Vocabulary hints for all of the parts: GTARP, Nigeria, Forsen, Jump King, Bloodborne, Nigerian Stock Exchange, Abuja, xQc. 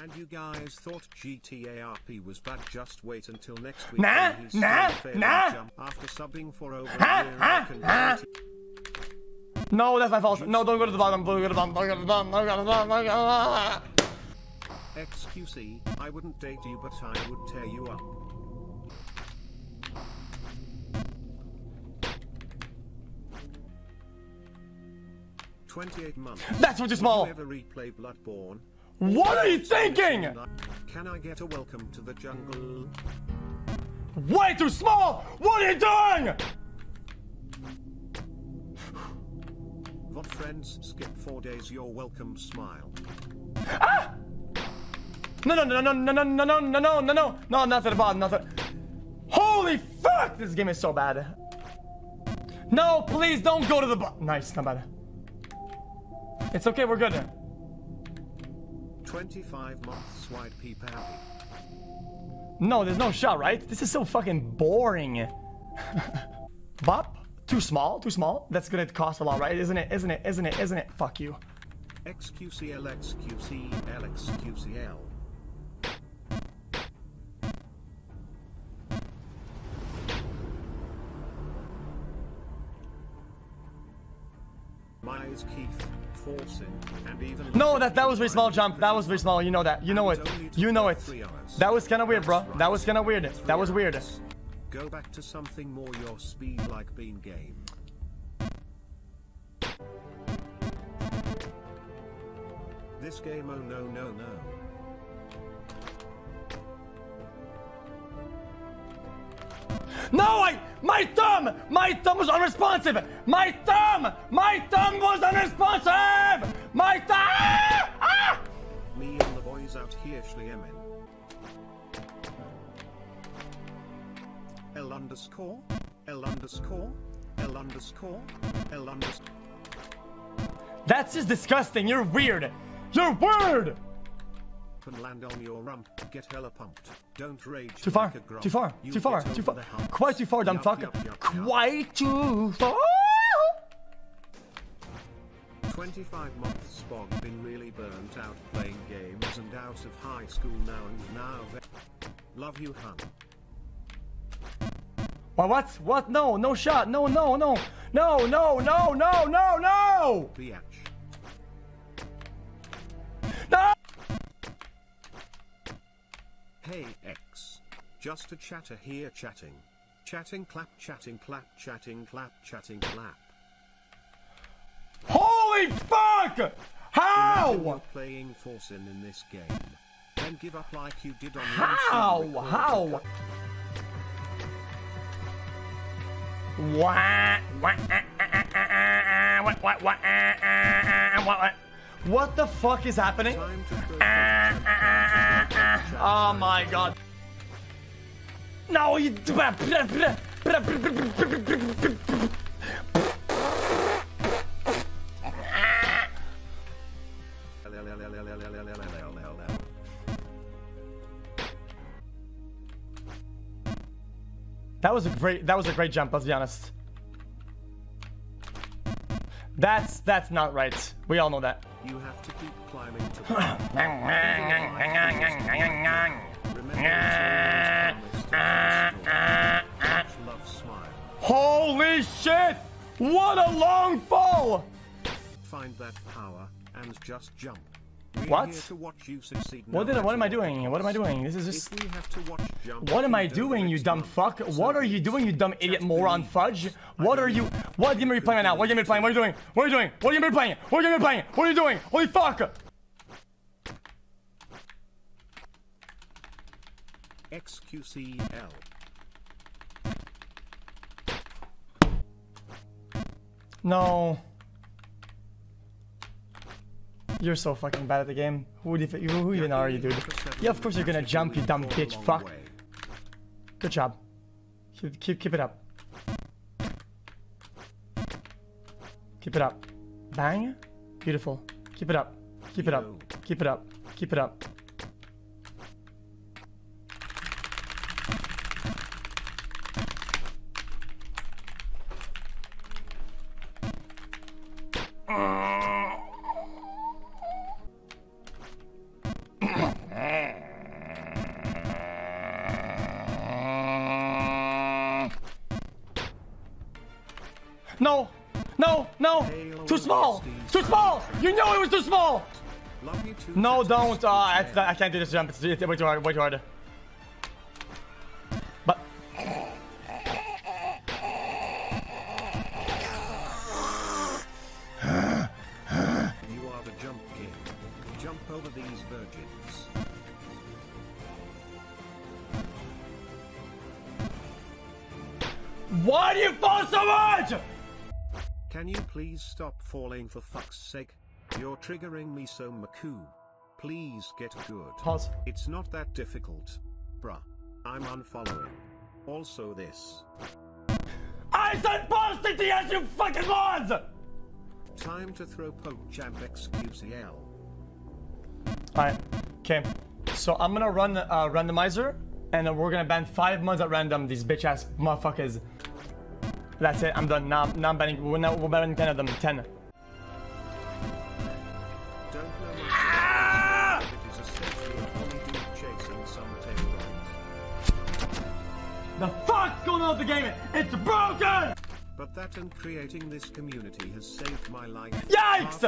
And you guys thought GTARP was bad? Just wait until next week. Nah. After subbing for over a year. No, that's my fault. No, don't go to the bottom. Don't go to the bottom. Don't go to the bottom. Don't go to the bottom. Don't go to the bottom. XQC, I wouldn't date you, but I would tear you up. That's what you're small. Ever replay Bloodborne? What are you thinking? Can I get a welcome to the jungle? Way too small! What are you doing? What friends skip 4 days, your welcome smile. Ah! No, no, not to the bottom, nothing. Holy fuck! This game is so bad. No, please don't go to the bottom. Nice, not bad. It's okay, we're good. 25 months wide peep alley. No, there's no shot, right? This is so fucking boring. Bop. Too small. That's gonna cost a lot, right? Isn't it? Fuck you. XQCL. My is Keith. Forsen, and even no, that was very small, Jump. That was very small. You know that. You know it. That was kind of weird, bro. That was weird. Go back to something more your speed, like Bean Game. This game, oh no. No, my thumb was unresponsive. My thumb was unresponsive. My thumb. Ah! Me and the boys out here, Schliemen. L_L_L_L_. That's just disgusting. You're weird. You're weird. And land on your rump, get hella pumped. Don't rage. Too far. Quite too far, dumb fuck. Quite too far. 25 months Bog, been really burnt out playing games and out of high school now and now. Love you, hun. What? No shot. No. Biatch. Hey X, just a chatter here chatting. Chatting clap. Holy fuck! How? Imagine you're playing Forsen in this game. Then give up like you did on How? What the fuck is happening? Oh my god. No, you. That was a great jump, let's be honest. That's not right. We all know that. You have to keep climbing to the Holy shit! What a long fall! Find that power and just jump. What am I doing? This is just. What am I doing, you dumb fuck? What are you doing, you dumb idiot moron fudge? What are you? What game are you playing right now? What are you doing? Holy fuck! XQCL. No. You're so fucking bad at the game. Who even are you, dude? Yeah, of course you're gonna jump, you dumb bitch. Fuck. Good job. Keep it up. Keep it up. Bang. Beautiful. Keep it up. No, too small. Too small. You know it was too small. No, don't. I can't do this jump. It's way too hard. Way too hard. But. You are the Jump King. Jump over these virgins. Why do you fall so much? Can you please stop falling for fuck's sake? You're triggering me so Maku. Please get good. Pause. It's not that difficult. Bruh. I'm unfollowing. Also this. I said pause TTS, you fucking lords! Time to throw poke jam xQCL. Alright. Okay. So I'm gonna run the randomizer. And then we're gonna ban 5 months at random, these bitch ass motherfuckers. That's it, I'm done. Now I'm banning. We're banning 10 of them. 10. The fuck's going on with the game? It's broken! But that and creating this community has saved my life. Yikes!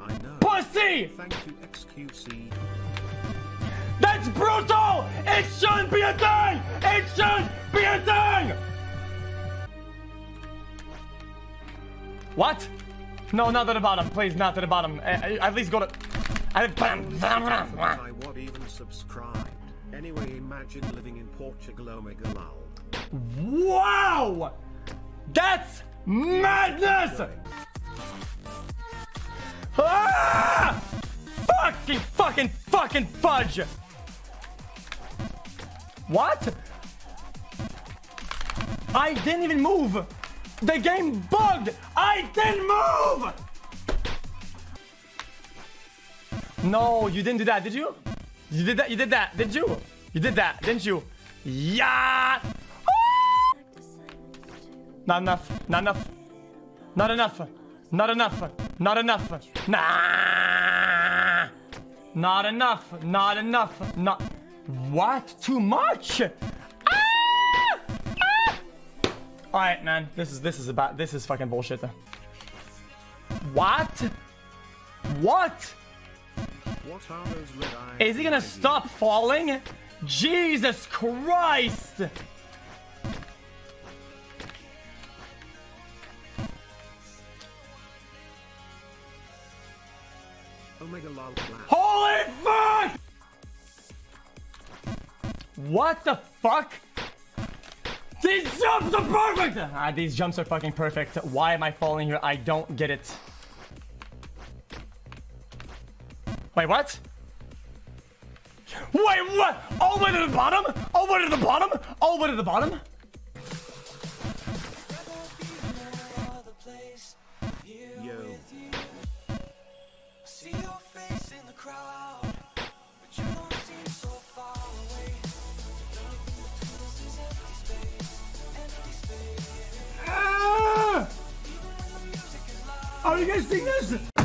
I know. Pussy! Thank you, xQc. That's brutal! It shouldn't be a thing! It shouldn't be a thing! What? No, not at the bottom. Please, not at the bottom. At least go to... I won't even subscribe. Anyway, imagine living in Portugal, oh my god. Wow! That's madness! Ah! Fucking fudge! What? I didn't even move! The game bugged! I didn't move! No, you didn't do that, did you? You did that, didn't you? Yeah! Ah! Not enough. Not enough. Not enough. Not enough. Not enough. Nah! Not enough. Not enough. Not... What? Too much? Ah! Ah! Alright, man. This is fucking bullshit. What? What? Is he gonna stop falling? Jesus Christ! Holy fuck! What the fuck? These jumps are perfect! These jumps are fucking perfect. Why am I falling here? I don't get it. Wait, what? Wait, what? All the way to the bottom? All the way to the bottom? All the way to the bottom? Yo. See your face in the crowd, but you don't seem so far away. Empty space. Are you guys seeing this?